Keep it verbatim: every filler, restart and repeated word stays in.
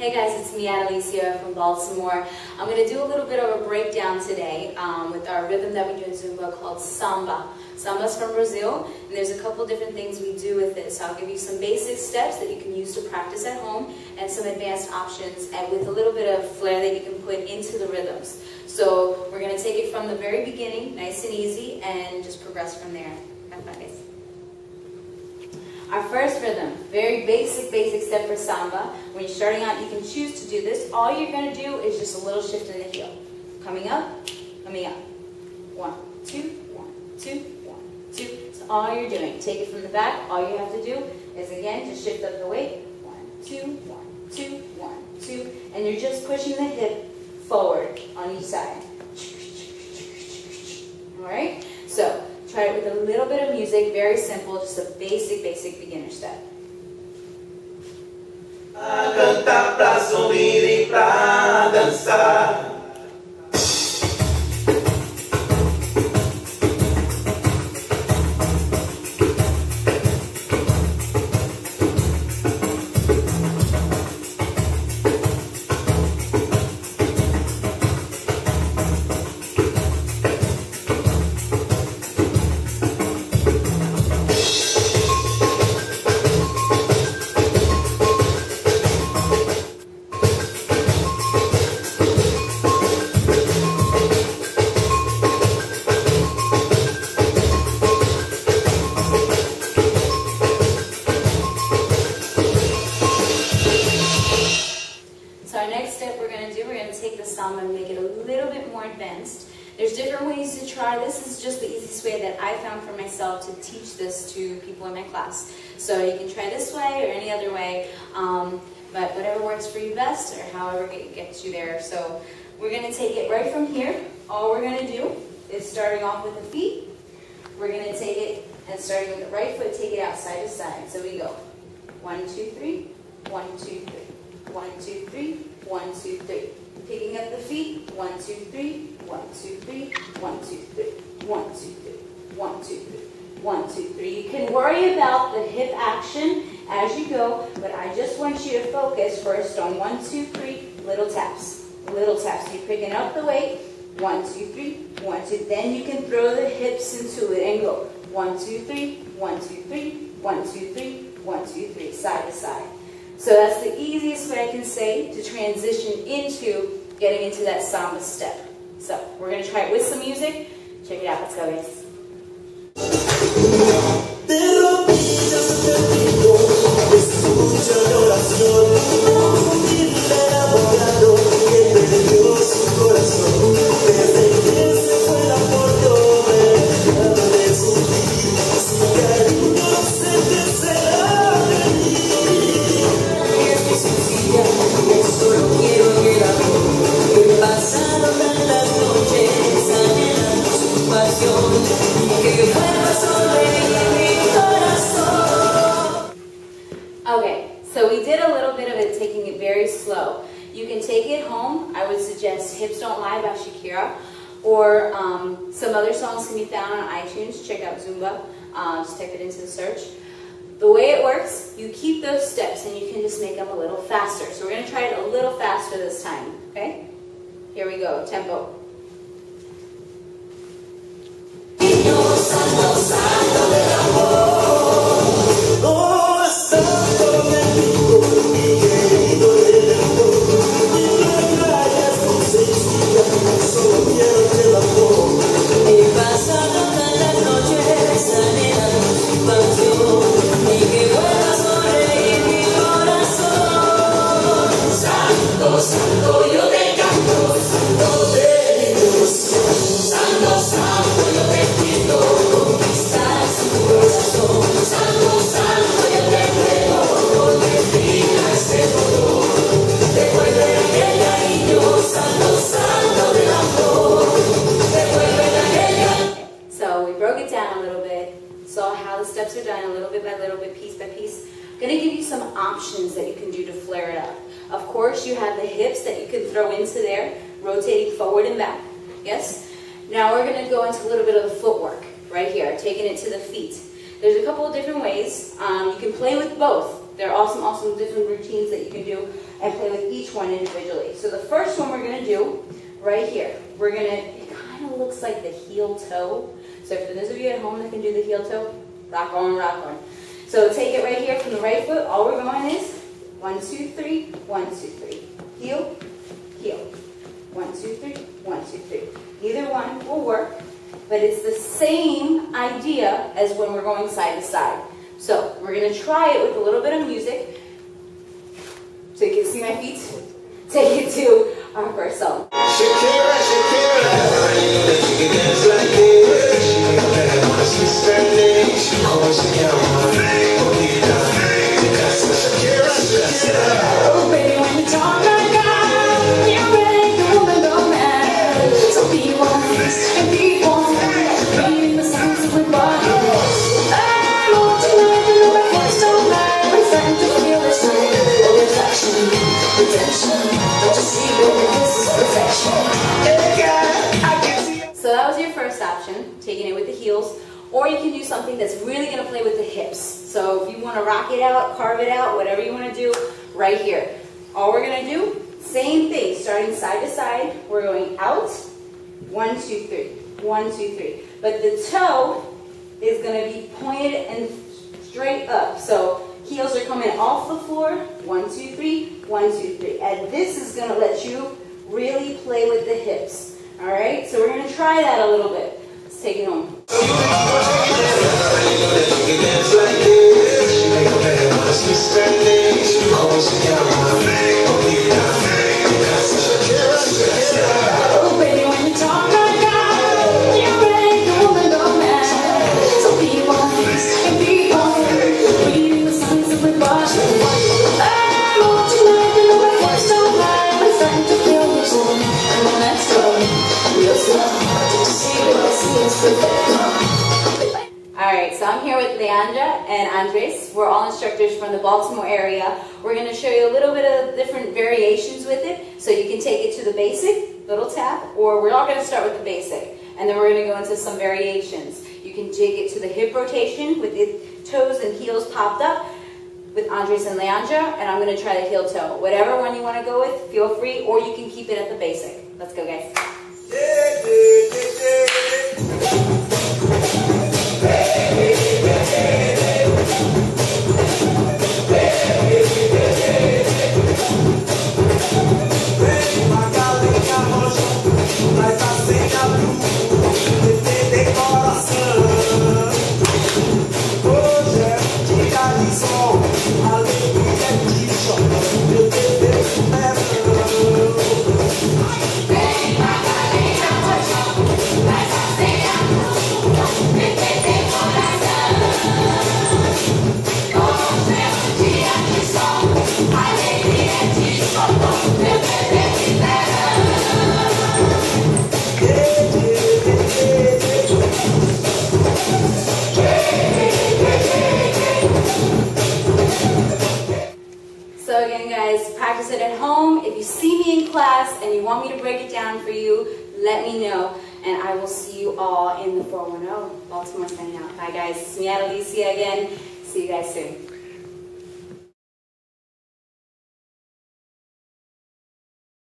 Hey guys, it's me, Adelicia from Baltimore. I'm going to do a little bit of a breakdown today um, with our rhythm that we do in Zumba called Samba. Samba's from Brazil, and there's a couple different things we do with it. So I'll give you some basic steps that you can use to practice at home and some advanced options, and with a little bit of flair that you can put into the rhythms. So we're going to take it from the very beginning, nice and easy, and just progress from there. Have fun, guys. Our first rhythm, very basic, basic step for Samba. When you're starting out, you can choose to do this. All you're going to do is just a little shift in the heel. Coming up, coming up. One, two, one, two, one, two. That's all you're doing. Take it from the back. All you have to do is, again, just shift up the weight. One, two, one, two, one, two. And you're just pushing the hip forward on each side. All right? So, try it with a little bit of music, very simple, just a basic, basic beginner step. Pra cantar, pra sorrir e pra dançar. There's different ways to try. This is just the easiest way that I found for myself to teach this to people in my class. So you can try this way or any other way, um, but whatever works for you best or however it gets you there. So we're going to take it right from here. All we're going to do is starting off with the feet. We're going to take it and starting with the right foot, take it out side to side. So we go one, two, three, one, two, three, one, two, three, one, two, three. Picking up the feet, one, two, three, one, two, three, one, two, three, one, two, three, one, two, three, one, two, three. You can worry about the hip action as you go, but I just want you to focus first on one, two, three, little taps, little taps. You're picking up the weight, one, two, three, one, two. Then you can throw the hips into it and go one, two, three, one, two, three, one, two, three, one, two, three, side to side. So that's the easiest way I can say to transition into getting into that Samba step. So we're going to try it with some music. Check it out. Let's go, guys. Okay, so we did a little bit of it, taking it very slow. You can take it home. I would suggest Hips Don't Lie by Shakira, or um, some other songs can be found on iTunes. Check out Zumba, uh, just type it into the search. The way it works, you keep those steps and you can just make them a little faster. So we're going to try it a little faster this time, okay? Here we go, tempo. Are done a little bit by little bit, piece by piece. I'm going to give you some options that you can do to flare it up. Of course, you have the hips that you can throw into there, rotating forward and back. Yes? Now we're going to go into a little bit of the footwork right here, taking it to the feet. There's a couple of different ways. Um, you can play with both. They're awesome, awesome different routines that you can do and play with each one individually. So the first one we're going to do right here, we're going to, it kind of looks like the heel toe. So for those of you at home that can do the heel toe, rock on, rock on. So take it right here from the right foot. All we're going is one, two, three, one, two, three. Heel, heel. One, two, three, one, two, three. Either one will work, but it's the same idea as when we're going side to side. So we're going to try it with a little bit of music. So you can see my feet. Take it to our first song. Shakira, Shakira, she can dance like this. She can dance like this. She's standing. She calls me out my name. Shakira, Shakira. Oh baby, when you talk like that, you make the woman go mad. So be one, and be one, be the sounds of the body. So that was your first option, taking it with the heels, or you can do something that's really going to play with the hips. So if you want to rock it out, carve it out, whatever you want to do, right here. All we're going to do, same thing, starting side to side, we're going out, one, two, three, one, two, three. But the toe is going to be pointed and straight up. So heels are coming off the floor, one, two, three, one, two, three. And this is going to let you really play with the hips, all right? So we're going to try that a little bit. Let's take it home. Oh, baby, when you talk like that, you make the woman go mad. So be honest and be honest. Reading the signs of my body. Alright, so I'm here with Leandra and Andres. We're all instructors from the Baltimore area. We're going to show you a little bit of different variations with it. So you can take it to the basic, little tap, or we're all going to start with the basic. And then we're going to go into some variations. You can jig it to the hip rotation with the toes and heels popped up with Andres and Leandra. And I'm going to try the heel toe. Whatever one you want to go with, feel free, or you can keep it at the basic. Let's go, guys. Yeah, yeah, yeah, yeah. So again, guys, practice it at home. If you see me in class and you want me to break it down for you, let me know. And I will see you all in the four one zero. Baltimore signing out. Bye, guys. It's me, Adelicia, again. See you guys soon.